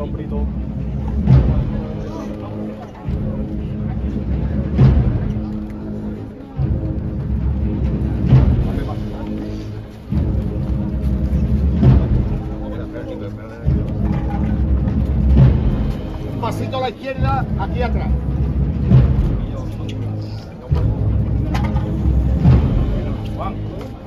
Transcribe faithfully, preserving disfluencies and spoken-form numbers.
company though. Pasito a la izquierda, aquí atrás. Juan.